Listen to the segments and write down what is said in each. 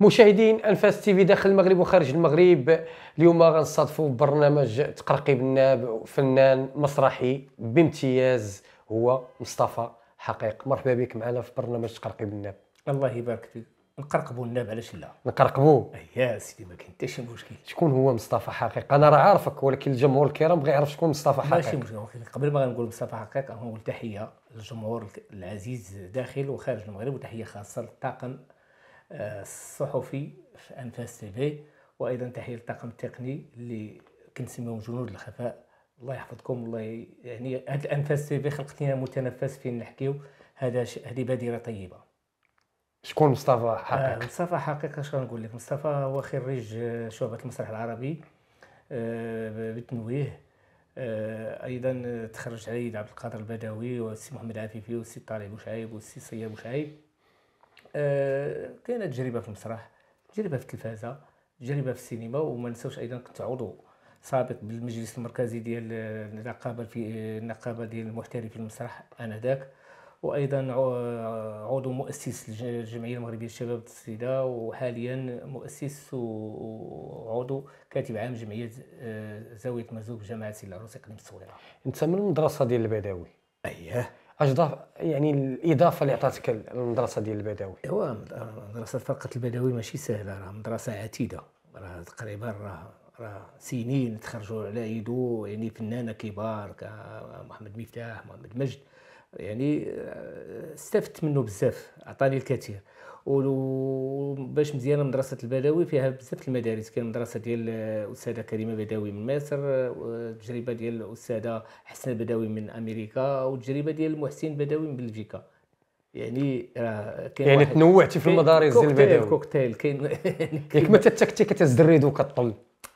مشاهدين انفاس تي في داخل المغرب وخارج المغرب، اليوم غنستضيفوا برنامج تقرقيب الناب فنان مسرحي بامتياز هو مصطفى حقيق. مرحبا بك معنا في برنامج تقرقيب الناب. الله يبارك فيك. نقرقبوا الناب علاش لا؟ نقرقبوا يا سيدي، ما كاين حتى شي مشكل. شكون هو مصطفى حقيق؟ انا راه عارفك ولكن الجمهور الكرام بغى يعرف شكون مصطفى حقيق. ماشي مشكل، قبل ما نقول مصطفى حقيق نقول تحيه للجمهور العزيز داخل وخارج المغرب، وتحيه خاصه للطاقم الصحفي في انفاس تي في، وايضا تحيه للطاقم التقني اللي كنسميهم جنود الخفاء. الله يحفظكم. والله يعني هاد انفاس تي في خلقت لنا متنفس فين نحكيو. هذه بادره طيبه. شكون مصطفى حقيق؟ مصطفى حقيق اش غنقول لك، مصطفى هو خريج شعبه المسرح العربي بالتنويه، ايضا تخرج عيد عبد القادر البداوي والسي محمد العفيفي والسي طالب بو شعيب والسي زاويه مرزوق. كاينه تجربه في المسرح، تجربه في التلفازه، تجربه في السينما، وما نساوش ايضا كنت عضو سابق بالمجلس المركزي ديال النقابه في النقابه ديال المحترفين في المسرح انذاك، وايضا عضو مؤسس الجمعيه المغربيه للشباب السيده، وحاليا مؤسس وعضو كاتب عام جمعيه زاويه مرزوق جامعه سيدي العروس اقليم الصويره. انت من المدرسه ديال البداوي؟ اييه. اجدف يعني الاضافه اللي عطاتك المدرسه ديال البداوي؟ ايوا مدرسه فرقه البداوي ماشي سهله، راه مدرسه عتيده، راه تقريبا راه سنين تخرجوا على يدو يعني فنانه كبار كمحمد مفتاح، محمد مجد، يعني استفدت منه بزاف، عطاني الكثير. وباش مزيانه مدرسه البداوي فيها بزاف المدارس، كاين مدرسه ديال الاستاذه كريمه بداوي من مصر، وتجربه ديال الاستاذه حسن بداوي من امريكا، وتجربه ديال محسن بداوي من بلجيكا. يعني كاين يعني تنوعتي في المدارس ديال البداوي. كوكتيل كاين ياك ما تتكتي كتزرد وكطل.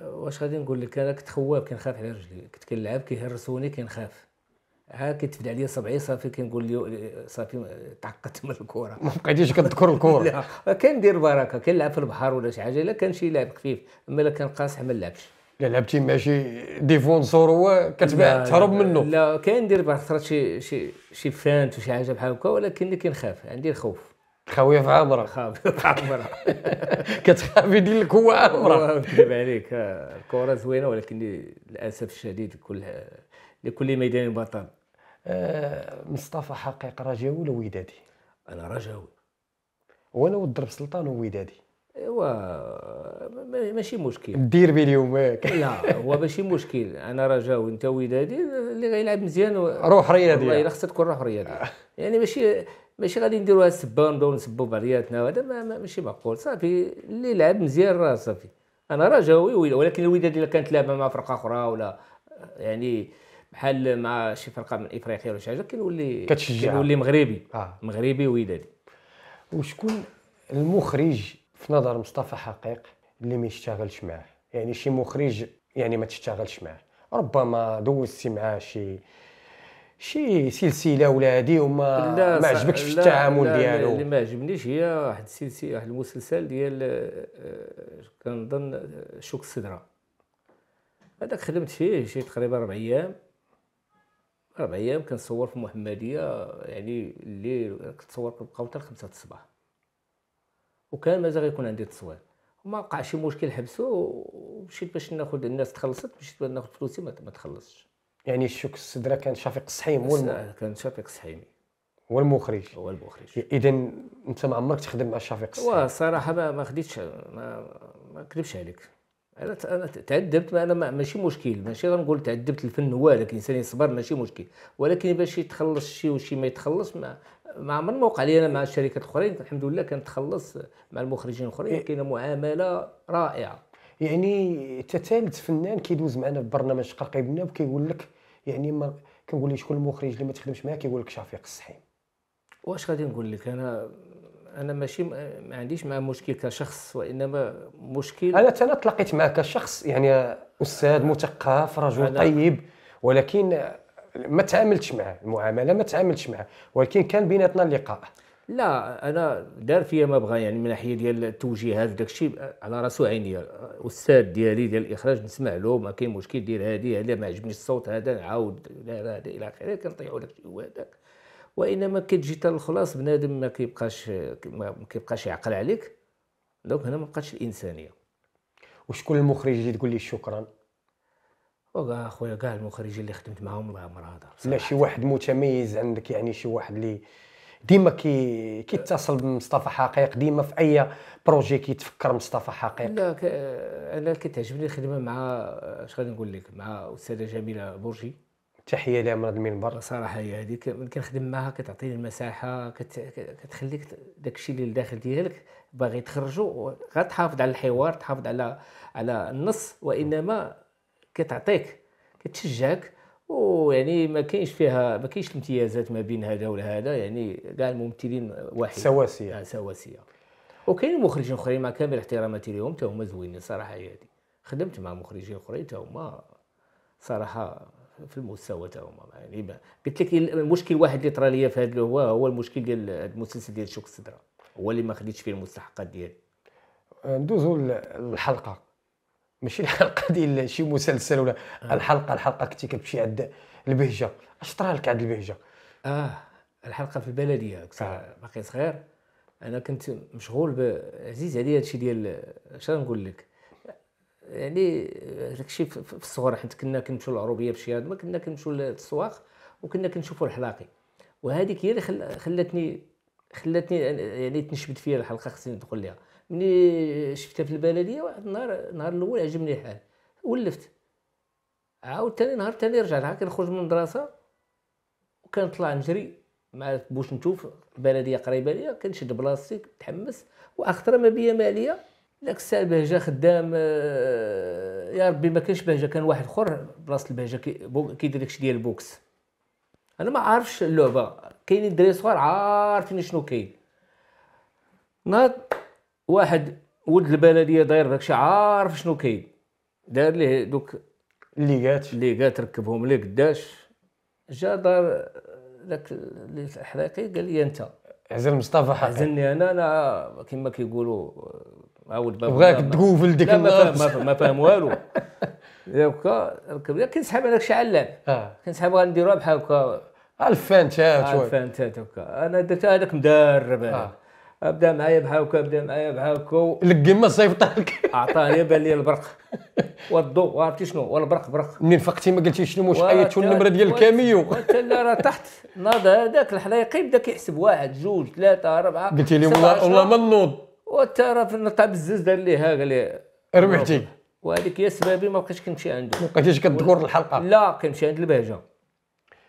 واش غادي نقول لك، انا كنت خواب، كنخاف على رجلي، كنت كنلعب كيهرسوني كنخاف، ها كيتفد عليا صبعي صافي كنقول لي صافي تعقدت من الكره. ما بقيتيش كتذكر الكره؟ لا كندير بركه، كنلعب في البحر ولا شي حاجه، الا كان شي لعب خفيف، اما الا كان قاصح ما نلعبش. الا لعبتي مع شي ديفونسور هو كتباع تهرب منه؟ لا كندير بخطره شي شي شي فانت وشي حاجه بحال هكا، ولكني كنخاف، عندي الخوف. خاويه في عامره. خاويه في عامره. كتخافي ديال الكوة عامره. نكذب عليك، الكره زوينه ولكن للاسف الشديد كلها لكل ميدان بطل. مصطفى حقيق رجاوي ولا ودادي؟ انا رجاوي. وانا ولد درب سلطان وودادي. ايوا ماشي مشكل. دير بي اليوم ياك. لا هو ماشي مشكل، انا رجاوي انت ودادي، اللي غيلعب مزيان روح رياضيه. والله الا خصها تكون روح رياضيه. يعني ماشي غادي نديروها السبه ونبداو نسبوا بعضياتنا، هذا ماشي معقول. صافي اللي لعب مزيان راه صافي. انا رجاوي، ولكن الوداد الا كانت لعبه مع فرقه اخرى ولا يعني بحال مع شي فرقه من افريقيا ولا شي حاجه كنولي مغربي. مغربي ودادي. وشكون المخرج في نظر مصطفى حقيق اللي ما يشتغلش معاه؟ يعني شي مخرج يعني ما تشتغلش معاه، ربما دوزتي معاه شي سلسله ولا هادي وما ما عجبكش في التعامل ديالو؟ اللي ما عجبنيش هي واحد السلسله، واحد المسلسل ديال كنظن شوك الصدره، هذاك خدمت فيه شي تقريبا 4 ايام كنصور في المحمديه، يعني اللي كنتصور كنبقاو حتى 5 الصباح، وكان مازال غيكون عندي التصوير، وما وقع شي مشكل حبسو، ومشيت باش ناخذ الناس تخلصت، مشيت باش ناخذ فلوسي ما تخلصش. يعني الشوك الصدره كان شفيق الصحيمي كان شفيق الصحيمي هو المخرج. هو المخرج. اذا انت ما عمرك تخدم مع شفيق الصحيمي؟ والصراحه ما خديتش، ما نكذبش عليك، انا تعذبت. انا ماشي مشكل، ماشي غنقول تعذبت. الفن هو هذاك الانسان يصبر، ماشي مشكل، ولكن باش يتخلص شي وشي ما يتخلص، ما عمر ما وقع لي. انا مع الشركات الاخرين الحمد لله كنتخلص، مع المخرجين الاخرين كاينه معامله رائعه. يعني تالت فنان كيدوز معنا في برنامج تقرقيب الناب كيقول لك، يعني ما كنقول ليه شكون المخرج اللي ما تخدمش معاه، كيقول لك شفيق الصحيمي. واش غادي نقول لك، انا ماشي ما عنديش معاه مشكل كشخص، وانما مشكل انا تلاقيت معاه كشخص. يعني استاذ مثقف، رجل طيب، ولكن ما تعاملتش معه، المعامله ما تعاملتش معه، ولكن كان بيناتنا اللقاء. لا انا دار فيا ما بغى، يعني من ناحيه ديال التوجيهات وداك الشيء على راسو عينيا، الاستاذ ديالي ديال الاخراج نسمع له ما كاين مشكل، دير هذه هذا ما عجبنيش الصوت هذا نعاود هذا الى اخره، كنطيحوا داك الشيء وهذاك. وانما كتجي حتى الخلاص بنادم ما كيبقاش يعقل عليك، دونك هنا ما بقاتش الانسانيه. وشكون المخرجين اللي تقول لي شكرا؟ وكاع خويا كاع المخرجين اللي خدمت معاهم الله يعمر هضر. لا شي واحد متميز عندك، يعني شي واحد اللي ديما كيتصل بمصطفى حقيق، ديما في اي بروجي كيتفكر مصطفى حقيق. لا انا كتعجبني الخدمه مع، اش غادي نقول لك، مع استاذه جميله بورجي، تحيه لها من هذا المنبر صراحه. هي هذيك من كنخدم معها كتعطيني المساحه، كتخليك داك الشيء اللي لداخل ديالك باغي تخرجو، غتحافظ على الحوار، تحافظ على النص، وانما كتعطيك كتشجعك، ويعني ما كاينش الامتيازات ما بين هذا ولا هذا، يعني كاع الممثلين واحد سواسيه. سواسيه. وكاين مخرجين اخرين مع كامل احتراماتي لهم حتى هما زوينين صراحه، هي هذه خدمت مع مخرجين اخرين حتى هما صراحه في المستوى حتى هما، يعني قلت لك المشكل واحد اللي طرا ليا في هذا هو المشكل ديال المسلسل ديال شوك الصدره، هو اللي ما خديتش فيه المستحقات ديالي. ندوزو للحلقه، ماشي الحلقه ديال شي مسلسل ولا الحلقه كنتي كتمشي عند البهجه، اش طرا لك عند البهجه؟ الحلقه في البلديه باقي صغير، انا كنت مشغول، عزيز عليا هادشي ديال، اش غنقول لك، يعني داكشي في الصغر، حيت كنا كنمشيو للعروبيه باش هاد، ما كنا كنمشيو للسواق وكنا كنشوفوا الحلاقي، وهذيك هي اللي خلاتني يعني تنشبت فيها الحلقه، خصني ندخل ليها. ملي شفتها في البلديه واحد النهار الاول عجبني الحال، ولفت عاود ثاني نهار ثاني رجعت، ها كنخرج من المدرسه وكنطلع نجري مع بوش نشوف البلديه قريبه ليا، كنشد بلاصتي نتحمس، واخطر ما بيا ما عليا داك الساعه بهجه خدام، يا ربي ما كانش بهجه، كان واحد اخر بلاصه البهجه كيدير داكشي ديال البوكس، انا ما عارفش اللعبه، كاينين دراري صغار عارفين شنو كاين. ناض واحد ولد البلديه داير داكشي عارف شنو كاين، دار ليه دوك الليغات ركبهم ليه قداش، جا دار داك الحريقي قال لي انت عزل مصطفى حقيق، عزلني انا كما كيقولوا عاود بابا، بغاك تقوفل ديك ما فاهم والو، هكا ركب لي كنسحب على داكشي علان، كنسحب غنديروها بحال هكا الفانتات هكا، انا درت هذاك مدرب بدا معايا بحال هكا، لقيم ما صيفطها لك، عطاني بان لي البرق والضوء، وعرفتي شنو والبرق برق، منين فقتي ما قلتيش شنو، واش حيدتو النمره ديال الكاميو، حتى لا راه تحت ناض هذاك الحلايقي بدا كيحسب واحد جوج ثلاثه اربعه، قلت لي والله ما نوض، وانت راه في النطع بالزز، دار لي ها قال لي ربحتي، وهذيك هي السبابي ما بقيتش كنمشي عنده، ما بقيتيش كتذكر الحلقه، لا كنمشي عند البهجه،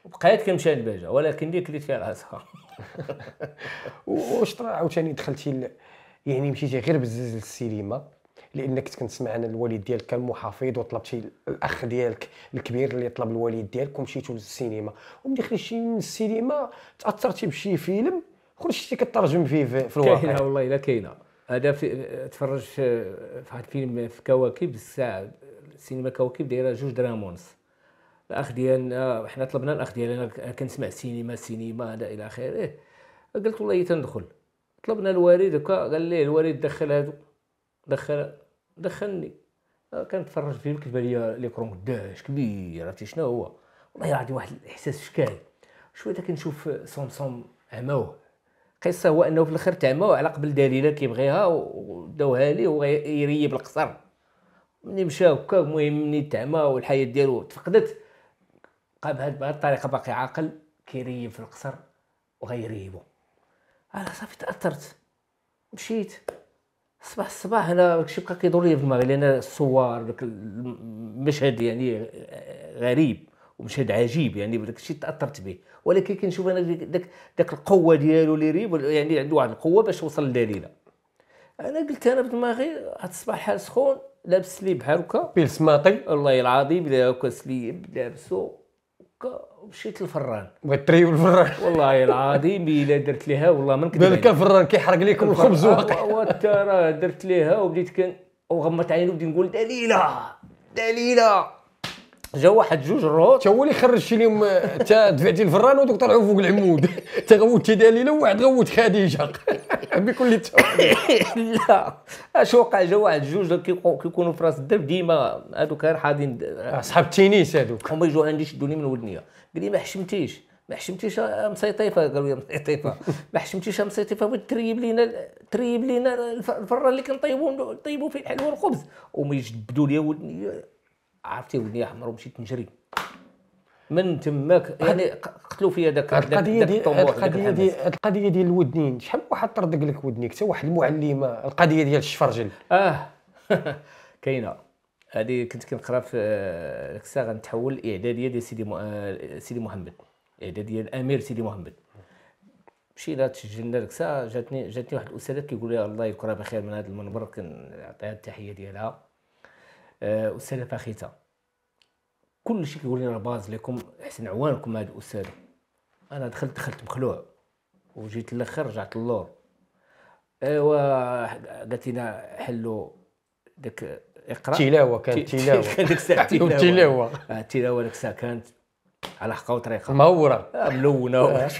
بقيت كنمشي عند البهجه، ولكن ديك اللي فيها راسها. واش طرا عاوتاني دخلتي يعني مشيتي غير بزاز للسينما؟ لانك كنت كنسمع انا الوالد ديالك كان محافظ، وطلبتي الاخ ديالك الكبير اللي طلب الوالد ديالك ومشيتو للسينما، وملي خرجتي من السينما تاثرتي بشي فيلم خرجتي كترجم فيه في الواقع؟ كاينه والله الا كاينه، هذا تفرج في واحد الفيلم في كواكب، الساعه السينما كواكب دايره 2 دراهم ونص، الاخ ديالنا حنا طلبنا، الاخ ديالنا كنسمع السينما هذا الى اخره، قلت والله تندخل، طلبنا الوالد هكا قال لي الوالد دخل هادو، دخلني كنتفرج فيه، كتب لي ليكرون قداش كبير، عرفتي شنو هو، والله عندي واحد الاحساس شكال شويه، كنشوف صمصم عماوه، القصه هو انه في الاخر تعماوه على قبل دليله كيبغيها وداوها ليه وهو يريب القصر، ملي مشى هكا المهم ملي تعما والحياه ديالو تفقدت، بقى بهذه الطريقه باقي عاقل كيريب في القصر وغيريبو، انا صافي تاثرت، مشيت الصباح انا داكشي بقى كيدور لي في دماغي، لان الصور داك المشهد يعني غريب ومشهد عجيب، يعني داكشي تاثرت به، ولكن كنشوف انا داك القوه ديالو اللي ريب، يعني عنده واحد القوه باش وصل لدليله، انا قلت انا بدماغي هاد الصباح حال سخون، لابس لي بحال هكا بيلسماطي والله العظيم، هكا سليب لابسو هكا، مشيت للفران بغيت تريب الفران، والله العظيم الا درت ليها والله ما نكذب، بالك الفران كيحرق ليكم الخبز واقع، وانت راه درت ليها وبديت وغمضت عيني وبديت نقول دليله دليله جا واحد جوج الروت تا هو اللي خرج لهم تا دفعتي الفران ودوك طلعوا فوق العمود تا غوت دليله وواحد غوت خديجه بكل التوابع. لا اش وقع جا واحد جوج كيكونوا في راس الدرب ديما هذوك غير حاضين اصحاب التنس هذوك هما يجوا عندي يشدوني من ودنيه. قال لي ما حشمتيش مسيطيفه، قالوا لي مسيطيفه ما حشمتيش مسيطيفه تريب لينا الفران اللي كنطيبوا فيه الحلوى والخبز وما يجبدوا لي ودنيه. عرفتي ودني احمر ومشيت نجري من تماك، يعني قتلوا فيا داك القضيه ديال الودنين. شحال واحد طردق لك ودنيك حتى واحد المعلمه، القضيه ديال الشفرجل كاينه هذه. كنت كنقرا في ديك الساعه غنتحول الاعداديه ديال سيدي محمد، الاعداديه الامير سيدي محمد. مشينا تسجلنا ديك الساعه، جاتني واحد الاستاذه كيقول لي الله يذكرها بخير من هذا المنبر، كنعطيها التحيه ديالها أستاذة فاخيتها. كلشي كيقول لي راه باز لكم احسن عوانكم هاد الأستاذة. أنا دخلت مخلوع وجيت للآخر رجعت للور. إيوا قالت لنا حلوا داك إقرأ تلاوة، كانت تلاوة ديك الساعة تلاوة التلاوة ديك الساعة كانت على حقها وطريقها، مهورة ملونة وكلشي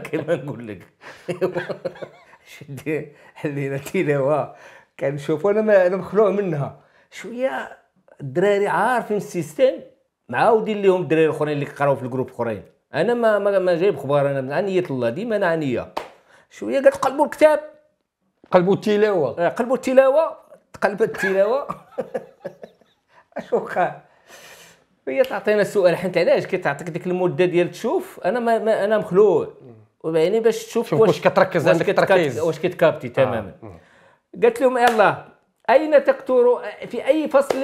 كيما نقول لك. شدي حلينا التلاوة كنشوف أنا مخلوع منها شويه. الدراري عارفين السيستم، معاودين لهم الدراري الاخرين اللي قراو في الجروب الاخرين. انا ما جايب خبار، انا عنيه الله ديما انا عنيه. شويه قالت قلبوا الكتاب، قلبوا التلاوه تقلبت التلاوه. اش وقع؟ هي تعطينا السؤال، حيت علاش كتعطيك ديك المده ديال تشوف. انا ما انا مخلوع، يعني باش تشوف واش كتركز عندك التركيز، واش كتكابتي تماما. قالت لهم يلا أين تكثر، في أي فصل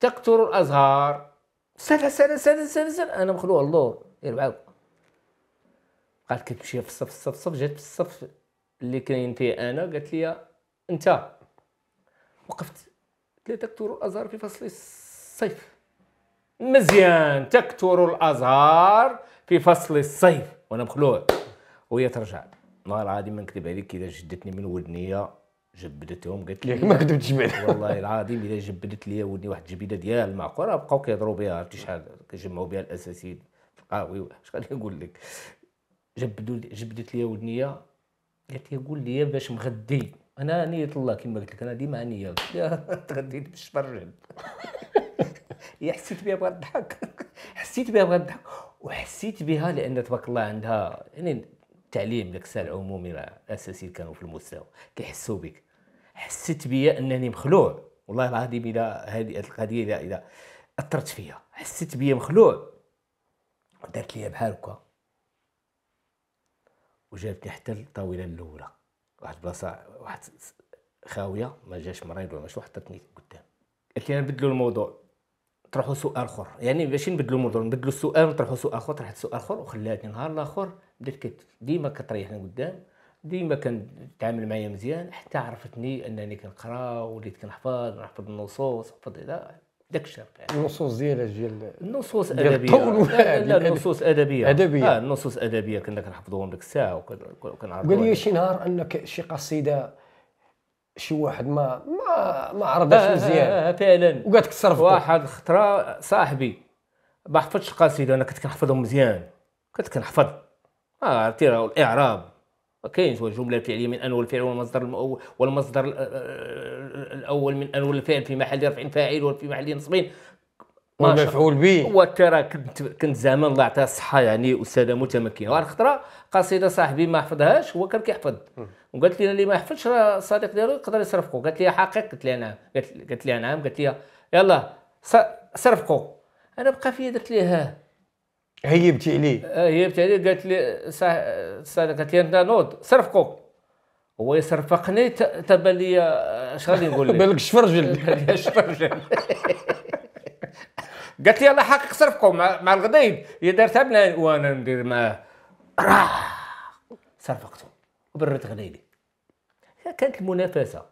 تكثر الأزهار؟ سنة أنا مخلوع الله يربعو. قالت كتمشي في الصف، جات في الصف اللي كاين فيه أنا. قالت لي أنت وقفت، قلت لها تكثر الأزهار في فصل الصيف. مزيان، تكثر الأزهار في فصل الصيف وأنا مخلوع. وهي ترجع، والله العظيم ما نكذب عليك، إذا جدتني من ودنية جبدتهم. قالت لي ما كذبتش بعدا والله العظيم، الا جبدت لي ودني واحد الجبيده ديال المعقوره بقاو كيهضروا بها. عرفتي شحال كيجمعوا بها الاساسيين في القهوي، واش غادي نقول لك. جبدت لي ودنيه، قالت لي قول لي باش مغدي. انا نيه الله كما قلت لك، انا ديما نيه. قلت لها تغديت بالشفرجل. هي حسيت بها بغات تضحك، وحسيت بها لان تبارك الله عندها يعني التعليم داك الساعه العمومي راه اساسي، كانوا في المستوى كيحسوا بك. حسيت بيا انني مخلوع والله العظيم، الى هذه القضيه الى اثرت فيا، حسيت بيا مخلوع. دارت لي بحال هكا وجابتني حتى الطاوله الاولى، واحد البلاصه واحد خاويه، ما جاش مريض ولا شي، حطتني قدام. قالت لي انا نبدلوا الموضوع، طرحوا سؤال اخر. يعني باش نبدلوا الموضوع، نبدلوا السؤال ونطرحوا سؤال اخر. طرحت سؤال اخر وخلاتني نهار الاخر بدات ديما كتريحني قدام، ديما كتعامل معايا مزيان، حتى عرفتني انني كنقرا وليت كنحفظ النصوص، حفظ داك الشيء. النصوص ديالها النصوص الادبيه، النصوص ادبيه النصوص ادبيه كنا كنحفظوهم ديك الساعه وكنعرفوا. قال لي شي نهار انك شي قصيده شي واحد ما عرضهاش مزيان فعلا وقالت لك تصرف. واحد الخطره صاحبي ما حفظتش القصيده، انا كنت كنحفظهم مزيان، كنت كنحفظ عرفتي راه الاعراب ما كاينش، والجمله الفعليه من انو الفعل والمصدر الاول من انو الفعل في محل رفع فاعل وفي محل نصب والمفعول به. وترى كنت زعما الله يعطيها الصحه، يعني استاذه متمكنه. واحد الخطره قصيده صاحبي ما حفظهاش، هو كان كيحفظ، وقالت لي اللي ما حفظش راه الصديق ديالو يقدر يصرفكو. قالت لي حقيق؟ قلت لها نعم. قالت لي نعم. قالت لي يلا صرفكو. انا بقى فيا درت ليها هيبتي عليه، قالت لي قالت لي انت نوض صرفكو. هو يصرفقني تبان لي اش غادي نقول لك، بالك شفرجل. قالت لي يلاه حقق صرفكو مع الغديد. هي دارتها بلا وانا ندير معاه، صرفقته وبرت غديدي. كانت المنافسه،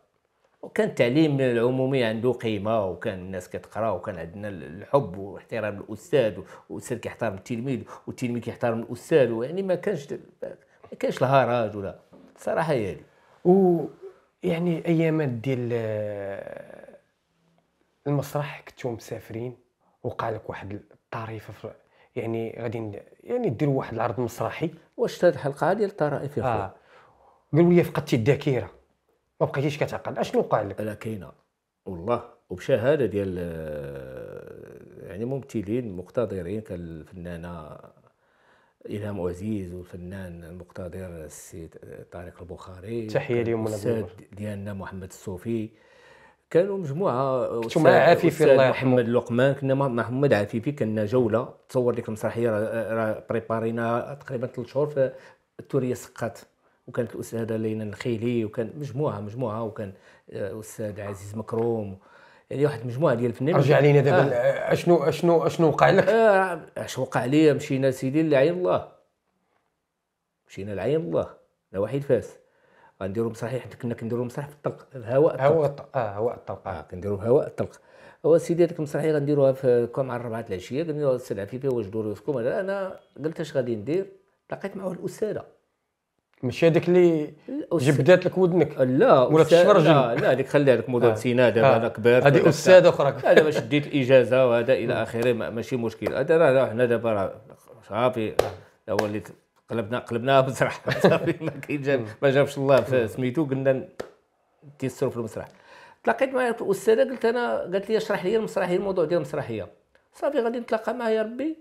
وكان التعليم العمومي عنده قيمه، وكان الناس كتقرا، وكان عندنا الحب واحترام الاستاذ، والاستاذ كيحترم التلميذ والتلميذ كيحترم الاستاذ، يعني ما كانش الهرج ولا صراحه. يعني و يعني ايامات ديال المسرح كنتو مسافرين وقع لك واحد الطريفه، يعني غادي يعني ديروا واحد العرض مسرحي. واش هاد الحلقه ديال الطرائف يا خويا؟ قالوا لي فقدتي الذاكره، ما بقيتيش كتعقل. اشنو وقع لك؟ لا كاينه والله، وبشهاده ديال يعني ممثلين مقتدرين كالفنانه إلهام عزيز والفنان المقتدر السيد طارق البخاري، تحيه لهم، الاستاذ ديالنا محمد الصوفي، كانوا مجموعه، كنتو عفيفي الله يرحمه، محمد لقمان، كنا مع محمد العفيفي، كنا جوله. تصور ديك المسرحيه راه بريبارينا تقريبا 3 شهور في التوريه سقات، وكانت الاستاذه لينا النخيلي، وكان مجموعه، وكان الاستاذ عزيز مكروم، يعني واحد المجموعه ديال الفنانين. رجع لينا دابا اشنو وقع لك؟ اش وقع لي؟ مشينا سيدي لعين الله، نواحي فاس، غنديروا مسرحيه، حيت كنا كنديروا مسرح في الطلق، الهواء الطلق، هواء الطلق، كنديروا هواء الطلق. هو سيدي هذيك المسرحيه غنديروها في كوم على 4 العشيه، قال لي السيد عفيفي واش دوروا لكم؟ انا قلت اش غادي ندير، لقيت معه الاستاذه، ماشي هذيك اللي جبدات لك ودنك، لا ولا تشرجل، لا هذيك خليها لك مدن سينا دابا، انا كبرت، هذه استاذه اخرى، دابا شديت الاجازه وهذا الى اخره، ماشي مشكل. هذا راه حنا دابا راه صافي، هو اللي قلبناها مسرح، صافي ما كاين، ما جابش الله في سميتو، قلنا تيسروا في المسرح. تلاقيت مع الاستاذه، قلت انا، قالت لي اشرح لي المسرحيه، الموضوع ديال المسرحيه، صافي غادي نتلاقى معها يا ربي.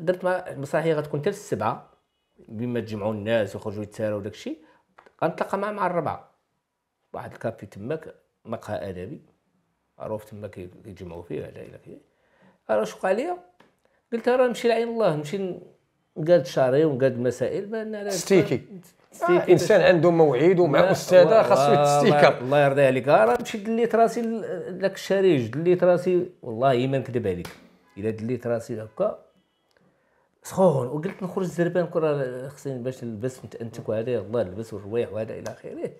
درت مع المسرحيه غتكون حتى ل7، بما تجمعوا الناس ويخرجوا يتساراو وداك الشيء، غنتلاقى معاه مع 4 واحد الكافي تماك، مقهى ادبي معروف تما كيتجمعوا فيه هذا الى اخره. انا شوق عليا، قلت راه نمشي لعين الله، نمشي نقاد شاري ونقاد مسائل، بان انا ستيكي انسان عنده موعد ومع استاذه خاصو يتستيكا. الله يرضي عليك، راه نمشي دليت راسي لذاك الشريج، دليت راسي والله ما نكذب عليك، الا دليت راسي هكا سخون، وقلت نخرج الزربان كره خصني باش نلبس نتأنتك وهذا، الله نلبس والروايح وهذا الى اخره.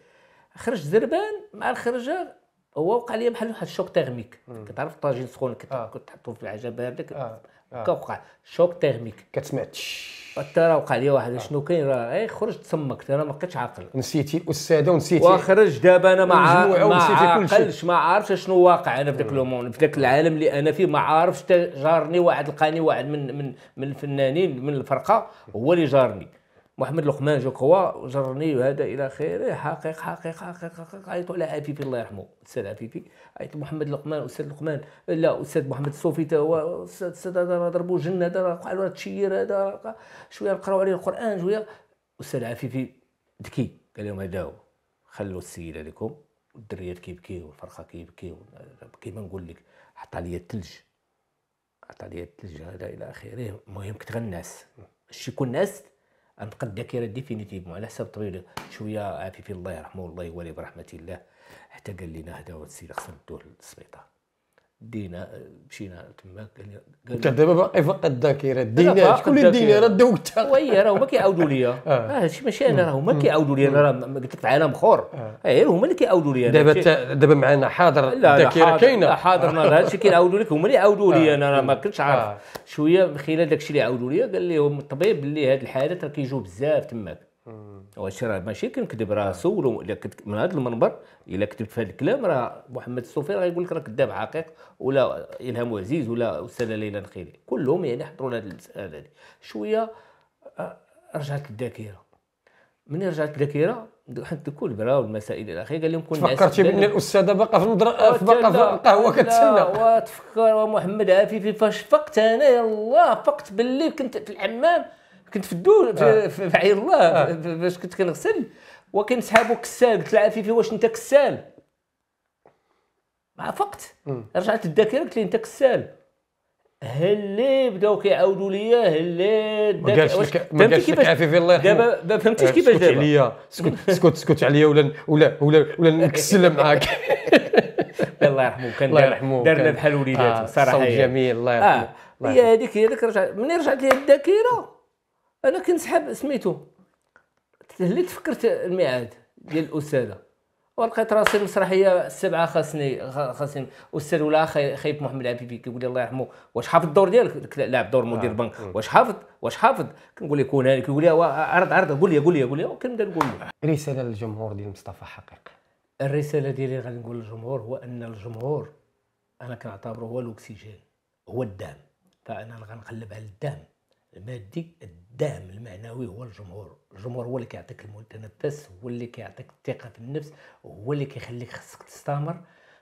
خرج زربان، مع الخرجه هو وقع لي بحال واحد الشوك تيرميك، كتعرف الطاجين سخون كتحطو في العجه بارده، كوقع شوك تيرميك، كتسمع تش، حتى راه وقع لي واحد شنو كاين، راه خرجت تسمكت، انا ما بقيتش عاقل، نسيتي الاستاذه ونسيتي، وخرج دابا انا ما عارفش شنو واقع انا في ذاك لومون، في ذاك العالم اللي انا فيه، ما عارفش. جارني واحد، لقاني واحد من الفنانين من الفرقه، هو اللي جارني محمد لقمان، جو كوا جرني وهذا الى اخره. حقيقه عيطوا على عفيفي الله يرحمه، الاستاذ عفيفي، عيط محمد لقمان، استاذ لقمان، لا استاذ محمد الصوفي تا هو، استاذ هذا راه ضربوا جن، هذا راه وقع له التشيير، هذا شويه نقراو عليه القران شويه. الاستاذ عفيفي ذكي، قال لهم هذا هو، خلوا السيد عليكم، الدريات كيبكيو والفرقه كيبكيو، كيما نقول لك، حط عليا الثلج، هذا الى اخره. المهم كنت غنعس، شي كون نعست غنبقى الذاكره ديفينيتيفمون على حساب طويل شويه. عفيفي الله يرحمه الله يوالي برحمه الله، حتى قال لنا هذا هو السيد خصنا ندوه للسبيطار، دينا مشينا تماك. قال انت دابا باقي فقد الذاكره، دينا شكون اللي دينا؟ راه دوكتها وي، راه هما كيعاودوا ليا، هادشي ماشي انا، راه هما كيعاودوا ليا، انا راه قلت لك في عالم اخر، هما اللي كيعاودوا ليا. دابا معنا حاضر، الذاكره كاينه، حاضرنا، هادشي كيعاودوا لك، هما اللي عاودوا ليا، انا ما كنتش عارف. شويه من خلال داكشي اللي عاودوا ليا، قال لهم الطبيب اللي هاد الحالات راه كيجيو بزاف تماك، وهادشي راه ماشي كنكذب، راه سولو من هذا المنبر، الا كتبت في هذا الكلام راه محمد الصوفي راه يقول لك راه كذاب حقيق، ولا الهام عزيز، ولا استاذه ليلى الخيري، كلهم يعني حضروا لهذه المساله هذه. شويه رجعت الذاكره، ملي رجعت الذاكره حيت الكل برا والمسائل الى اخره. قال لهم كنا فكرتي بان الاستاذه باقا في القهوه كتسنى، وتفكر ومحمد عفيفي فاش فقت انا، يلاه فقت باللي كنت في الحمام، كنت في الدول في عين الله باش كنت كنغسل، وكاين صحابو كسال، قلت لعفيفي واش انت كسال؟ ما فقت، رجعت الذاكره، قلت لي انت كسال. هلي بداو كيعاودوا ليا، هلي ما قالش لك، عفيفي الله يرحمه، دابا ما فهمتيش كيفاش دابا. سكت عليا ولا نكسل معاك. الله يرحمه، كان دارنا بحال وليداتو صراحه، صوت جميل الله يرحمه. هي هذيك، رجعت، منين رجعت لي الذاكره انا كنسحب سميتو، تهليت فكرت الميعاد ديال الاستاذه، ولقيت راسي المسرحيه 7 خاصني استاذ ولا خايب محمد العبيبي كيقول لي الله يرحمه، واش حافظ الدور ديالك؟ لاعب دور مدير بنك، واش حافظ؟ كنقول لك كون هاني، كيقول لي عرض قول لي، وكنبدا نقول له. رساله للجمهور ديال مصطفى حقيق. الرساله ديالي غنقول للجمهور هو ان الجمهور انا كنعتبره هو الاكسجين، هو الدعم، فانا غنقلبها للدعم المادي، الدعم المعنوي هو الجمهور. الجمهور هو اللي كيعطيك المتنفس، هو اللي كيعطيك الثقه في النفس، هو اللي كيخليك خصك تستمر.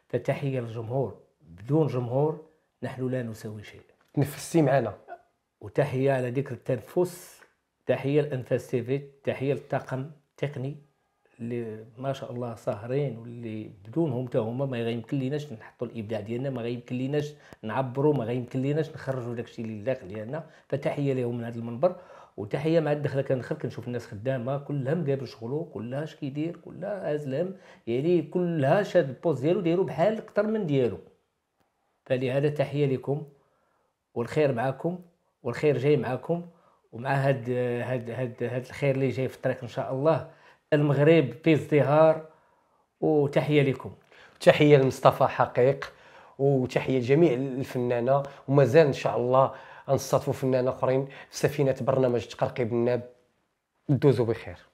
فتحيه للجمهور، بدون جمهور نحن لا نسوي شيء. تنفسي معنا، وتحيه على ذكر التنفس، تحيه لأنفاس تيفي، تحيه للطاقم التقني اللي ما شاء الله ساهرين، واللي بدونهم حتى هما ما غيمكن ليناش نحطوا الابداع ديالنا، ما غيمكن ليناش نعبروا، ما غيمكن ليناش نخرجوا داكشي اللي لداخل ديالنا. فتحيه لهم من هذا المنبر، وتحيه مع الدخله كندخل كنشوف الناس خدامه كلها مقابل شغله، كلها اش كيدير، كلها عاز الهم، يعني كلها شاد البوست ديالو دايرو بحال اكثر من ديالو. فلهذا تحيه لكم، والخير معكم، والخير جاي معكم، ومع هاد الخير اللي جاي في الطريق ان شاء الله. المغرب في ازدهار، وتحيه لكم، تحيه لمصطفى حقيق، وتحيه لجميع الفنانه. ومازال ان شاء الله غنستضيفوا فنانه اخرين في سفينه برنامج تقرقيب الناب. دوزوا بخير.